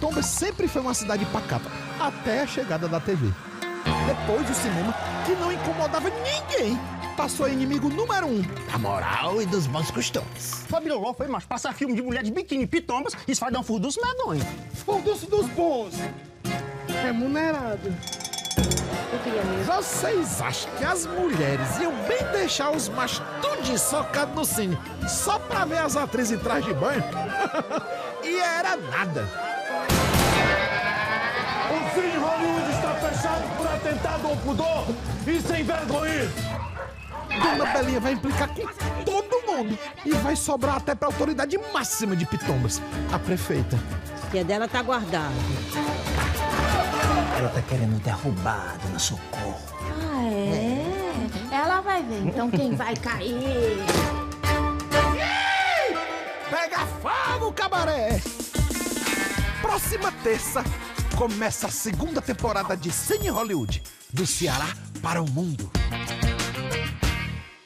Pitombas sempre foi uma cidade pacata, até a chegada da TV. Depois o cinema, que não incomodava ninguém, passou inimigo número um da moral e dos bons costumes. Família Ló foi mais passar filme de mulher de biquíni em Pitombas e esfadão furdunço medonho. Furdunço dos bons. Remunerado. Eu queria mesmo. Vocês acham que as mulheres iam bem deixar os machos tudinho socado no cine só pra ver as atrizes em traje de banho? E era nada. O Cine Holliúdy está fechado por atentado ao pudor e sem vergonha. Dona Belinha vai implicar com todo mundo e vai sobrar até pra autoridade máxima de Pitombas, a prefeita. Que é dela tá guardada. Ela tá querendo derrubar a Dona Socorro. Ah, é? Ela vai ver, então, quem vai cair. Pega fogo, cabaré! Próxima terça começa a segunda temporada de Cine Holliúdy, do Ceará para o mundo.